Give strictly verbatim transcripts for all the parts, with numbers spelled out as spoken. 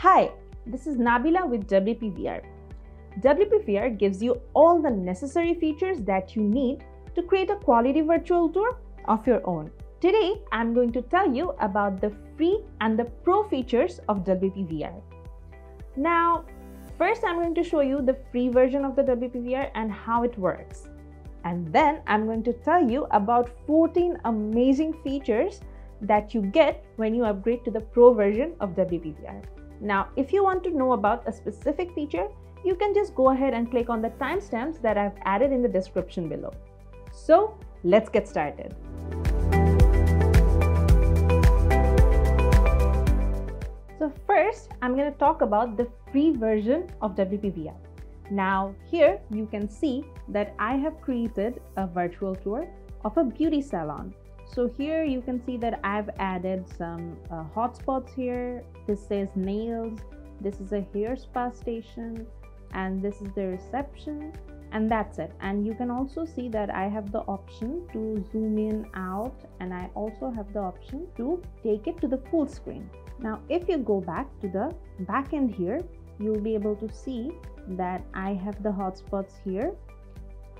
Hi, this is Nabila with W P V R. W P V R gives you all the necessary features that you need to create a quality virtual tour of your own. Today, I'm going to tell you about the free and the pro features of W P V R. Now, first I'm going to show you the free version of the W P V R and how it works. And then I'm going to tell you about fourteen amazing features that you get when you upgrade to the pro version of W P V R. Now, if you want to know about a specific feature, you can just go ahead and click on the timestamps that I've added in the description below. So let's get started. So first, I'm going to talk about the free version of W P V R. Now here you can see that I have created a virtual tour of a beauty salon. So here you can see that I've added some uh, hotspots here. This says nails, this is a hair spa station, and this is the reception, and that's it. And you can also see that I have the option to zoom in out, and I also have the option to take it to the full screen. Now if you go back to the back end here, you'll be able to see that I have the hotspots here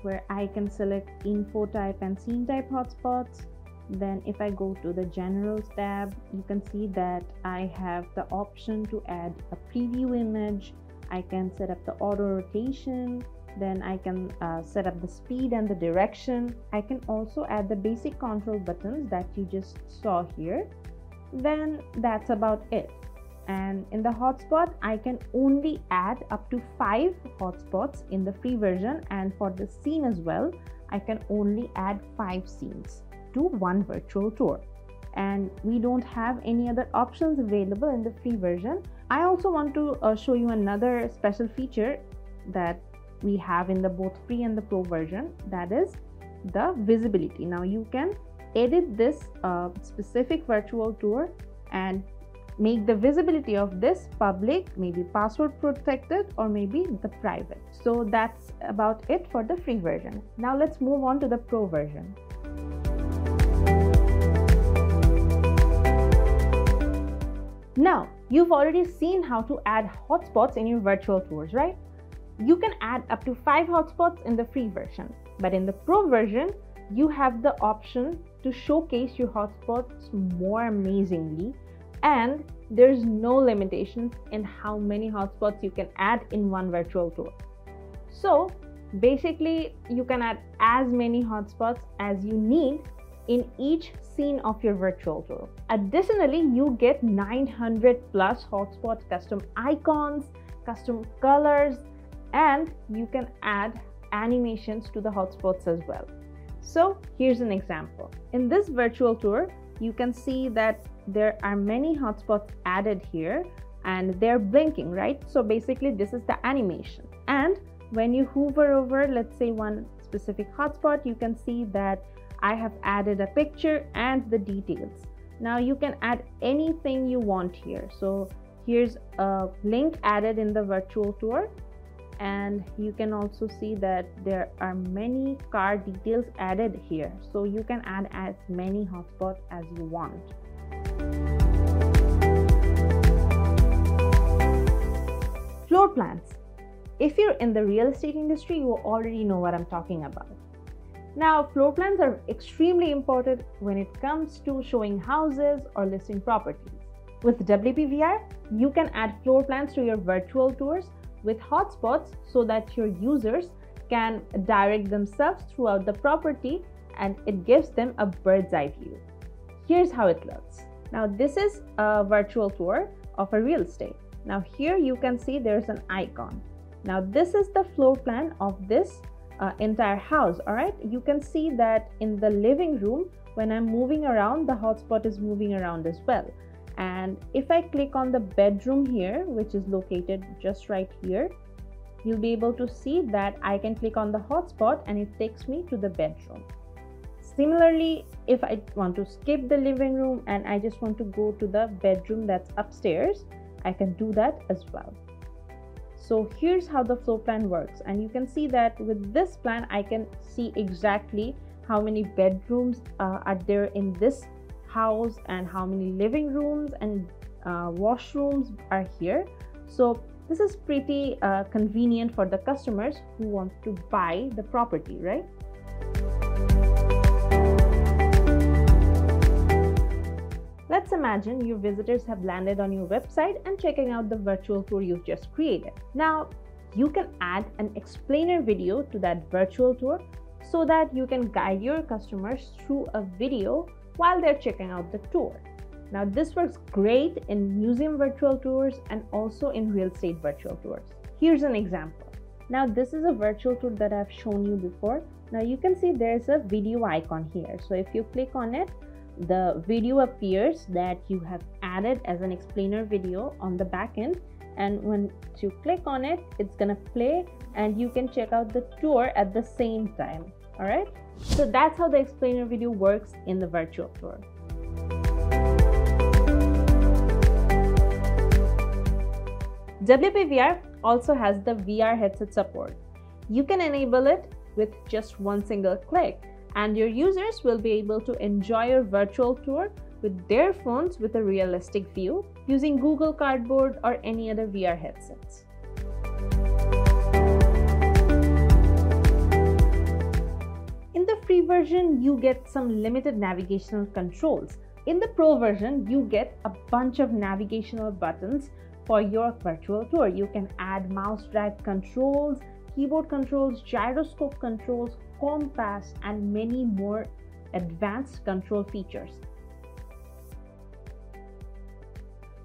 where I can select info type and scene type hotspots. Then if I go to the generals tab, you can see that I have the option to add a preview image. I can set up the auto rotation. Then I can uh, set up the speed and the direction. I can also add the basic control buttons that you just saw here. Then that's about it. And in the hotspot, I can only add up to five hotspots in the free version. And for the scene as well, I can only add five scenes to one virtual tour. And we don't have any other options available in the free version. I also want to uh, show you another special feature that we have in the both free and the pro version, that is the visibility. Now you can edit this uh, specific virtual tour and make the visibility of this public, maybe password protected, or maybe the private. So that's about it for the free version. Now let's move on to the pro version. Now, you've already seen how to add hotspots in your virtual tours, right? You can add up to five hotspots in the free version, but in the pro version, you have the option to showcase your hotspots more amazingly, and there's no limitations in how many hotspots you can add in one virtual tour. So basically, you can add as many hotspots as you need in each scene of your virtual tour. Additionally, you get nine hundred plus hotspot custom icons, custom colors, and you can add animations to the hotspots as well. So here's an example. In this virtual tour, you can see that there are many hotspots added here, and they're blinking, right? So basically this is the animation. And when you hover over, let's say one specific hotspot, you can see that I have added a picture and the details. Now you can add anything you want here. So here's a link added in the virtual tour, and you can also see that there are many car details added here. So you can add as many hotspots as you want. Floor plans. If you're in the real estate industry, you already know what I'm talking about. Now, floor plans are extremely important when it comes to showing houses or listing properties. With W P V R, you can add floor plans to your virtual tours with hotspots so that your users can direct themselves throughout the property, and it gives them a bird's eye view. Here's how it looks. Now, this is a virtual tour of a real estate. Now, here you can see there's an icon. Now, this is the floor plan of this Uh, entire house. All right, you can see that in the living room, when I'm moving around, the hotspot is moving around as well. And if I click on the bedroom here, which is located just right here, you'll be able to see that I can click on the hotspot and it takes me to the bedroom. Similarly, if I want to skip the living room and I just want to go to the bedroom that's upstairs, I can do that as well. So here's how the floor plan works, and you can see that with this plan, I can see exactly how many bedrooms uh, are there in this house and how many living rooms and uh, washrooms are here. So this is pretty uh, convenient for the customers who want to buy the property, right? Let's imagine your visitors have landed on your website and checking out the virtual tour you've just created. Now, you can add an explainer video to that virtual tour so that you can guide your customers through a video while they're checking out the tour. Now, this works great in museum virtual tours and also in real estate virtual tours. Here's an example. Now, this is a virtual tour that I've shown you before. Now, you can see there's a video icon here. So if you click on it, the video appears that you have added as an explainer video on the back end, and when you click on it, it's gonna play and you can check out the tour at the same time. All right, so that's how the explainer video works in the virtual tour. W P V R also has the V R headset support. You can enable it with just one single click, and your users will be able to enjoy your virtual tour with their phones with a realistic view using Google Cardboard or any other V R headsets. In the free version, you get some limited navigational controls. In the pro version, you get a bunch of navigational buttons for your virtual tour. You can add mouse drag controls, keyboard controls, gyroscope controls, compass, and many more advanced control features.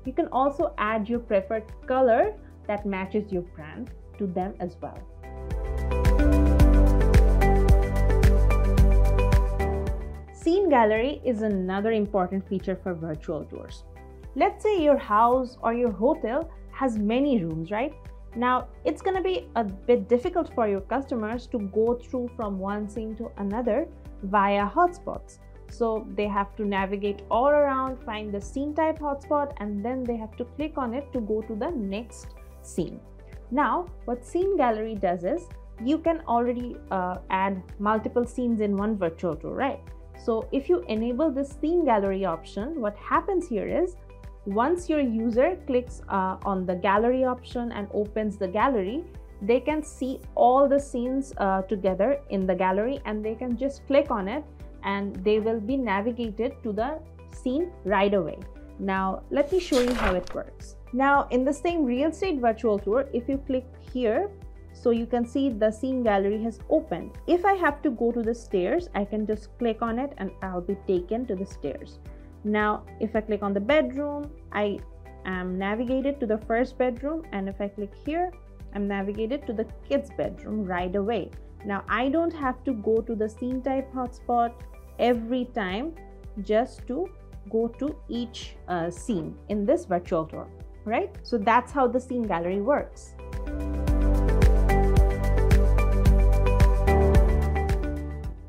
You can also add your preferred color that matches your brand to them as well. Scene gallery is another important feature for virtual tours. Let's say your house or your hotel has many rooms, right? Now, it's going to be a bit difficult for your customers to go through from one scene to another via hotspots. So they have to navigate all around, find the scene type hotspot, and then they have to click on it to go to the next scene. Now, what Scene Gallery does is you can already uh, add multiple scenes in one virtual tour, right? So if you enable this Scene Gallery option, what happens here is once your user clicks uh, on the gallery option and opens the gallery, they can see all the scenes uh, together in the gallery, and they can just click on it and they will be navigated to the scene right away. Now, let me show you how it works. Now, in the same real estate virtual tour, if you click here, so you can see the scene gallery has opened. If I have to go to the stairs, I can just click on it and I'll be taken to the stairs. Now, if I click on the bedroom, I am navigated to the first bedroom, and if I click here, I'm navigated to the kids' bedroom right away. Now, I don't have to go to the scene type hotspot every time just to go to each uh, scene in this virtual tour, right? So that's how the scene gallery works.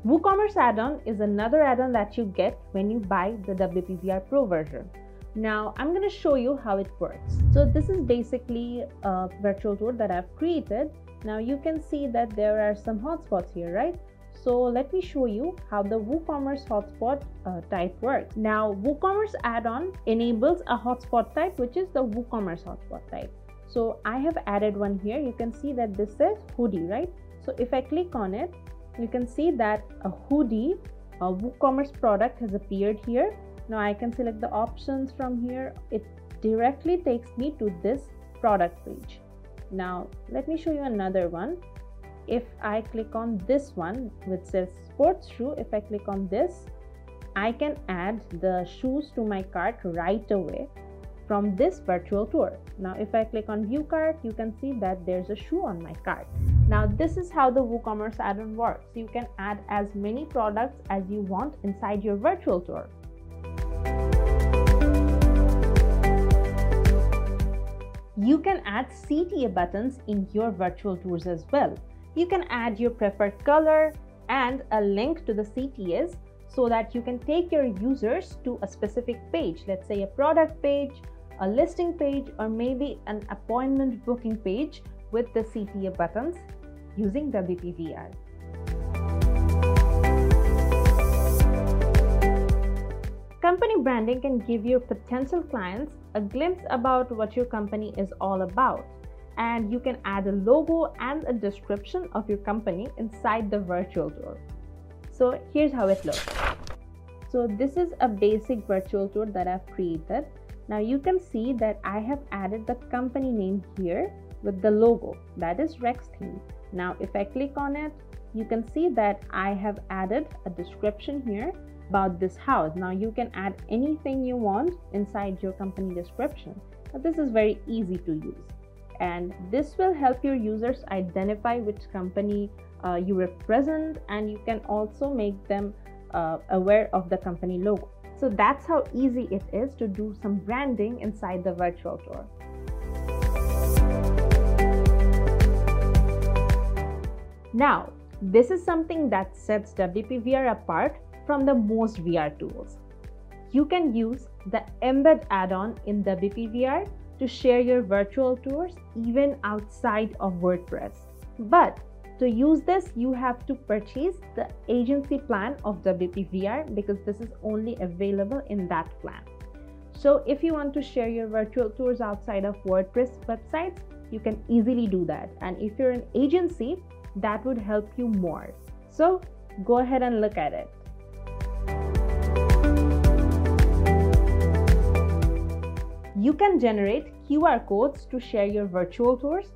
WooCommerce add-on is another add-on that you get when you buy the W P V R Pro version. Now, I'm going to show you how it works. So this is basically a virtual tour that I've created. Now you can see that there are some hotspots here, right? So let me show you how the WooCommerce hotspot uh, type works. Now, WooCommerce add-on enables a hotspot type, which is the WooCommerce hotspot type. So I have added one here. You can see that this says hoodie, right? So if I click on it, you can see that a hoodie, a WooCommerce product has appeared here. Now I can select the options from here. It directly takes me to this product page. Now, let me show you another one. If I click on this one, which says sports shoe, if I click on this, I can add the shoes to my cart right away from this virtual tour. Now, if I click on view cart, you can see that there's a shoe on my cart. Now, this is how the WooCommerce add-on works. You can add as many products as you want inside your virtual tour. You can add C T A buttons in your virtual tours as well. You can add your preferred color and a link to the C T As so that you can take your users to a specific page, let's say a product page, a listing page, or maybe an appointment booking page with the C T A buttons using W P V R. Company branding can give your potential clients a glimpse about what your company is all about, and you can add a logo and a description of your company inside the virtual tour. So here's how it looks. So this is a basic virtual tour that I've created. Now you can see that I have added the company name here with the logo, that is RexTheme. Now if I click on it, you can see that I have added a description here about this house. Now you can add anything you want inside your company description. Now this is very easy to use, and this will help your users identify which company uh, you represent, and you can also make them uh, aware of the company logo. So that's how easy it is to do some branding inside the virtual tour. Now, this is something that sets W P V R apart from the most V R tools. You can use the embed add-on in W P V R to share your virtual tours even outside of WordPress. But to use this, you have to purchase the agency plan of W P V R, because this is only available in that plan. So if you want to share your virtual tours outside of WordPress websites, you can easily do that. And if you're an agency, that would help you more. So go ahead and look at it. You can generate Q R codes to share your virtual tours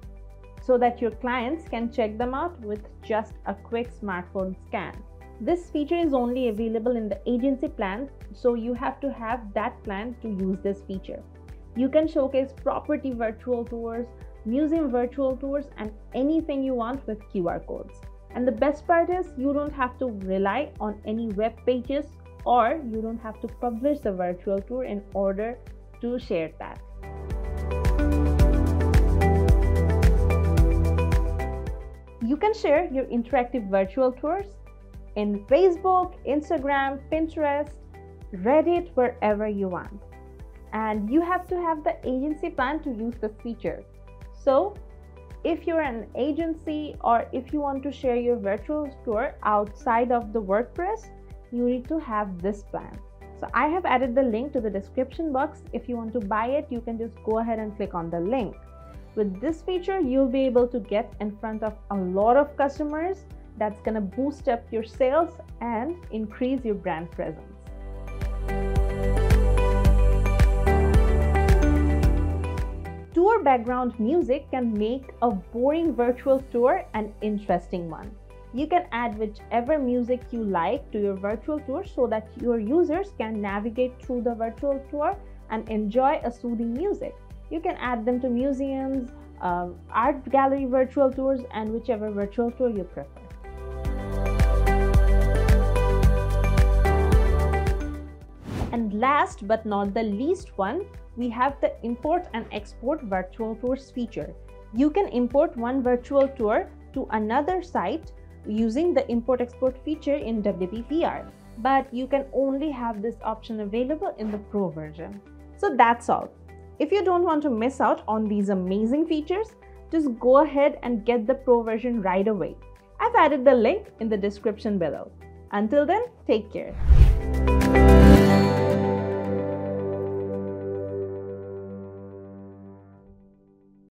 so that your clients can check them out with just a quick smartphone scan. This feature is only available in the agency plan, so you have to have that plan to use this feature. You can showcase property virtual tours, museum virtual tours, and anything you want with Q R codes. And the best part is you don't have to rely on any web pages, or you don't have to publish the virtual tour in order to share that. You can share your interactive virtual tours in Facebook, Instagram, Pinterest, Reddit, wherever you want. And you have to have the agency plan to use this feature. So if you're an agency, or if you want to share your virtual tour outside of the WordPress, you need to have this plan. So I have added the link to the description box. If you want to buy it, you can just go ahead and click on the link. With this feature, you'll be able to get in front of a lot of customers. That's gonna boost up your sales and increase your brand presence. Tour background music can make a boring virtual tour an interesting one. You can add whichever music you like to your virtual tour so that your users can navigate through the virtual tour and enjoy a soothing music. You can add them to museums, uh, art gallery virtual tours, and whichever virtual tour you prefer. And last but not the least one, we have the import and export virtual tours feature. You can import one virtual tour to another site using the import-export feature in W P V R, but you can only have this option available in the Pro version. So that's all. If you don't want to miss out on these amazing features, just go ahead and get the Pro version right away. I've added the link in the description below. Until then, take care.